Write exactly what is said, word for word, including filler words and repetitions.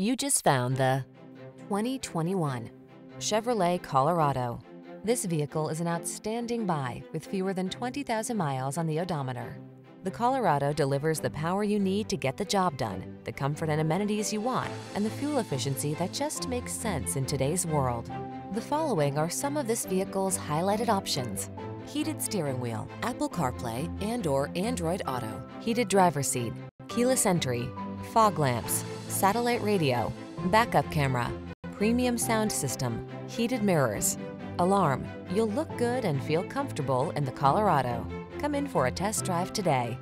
You just found the twenty twenty-one Chevrolet Colorado. This vehicle is an outstanding buy with fewer than twenty thousand miles on the odometer. The Colorado delivers the power you need to get the job done, the comfort and amenities you want, and the fuel efficiency that just makes sense in today's world. The following are some of this vehicle's highlighted options: heated steering wheel, Apple CarPlay and or Android Auto, heated driver's seat, keyless entry, fog lamps, satellite radio, backup camera, premium sound system, heated mirrors, alarm. You'll look good and feel comfortable in the Colorado. Come in for a test drive today.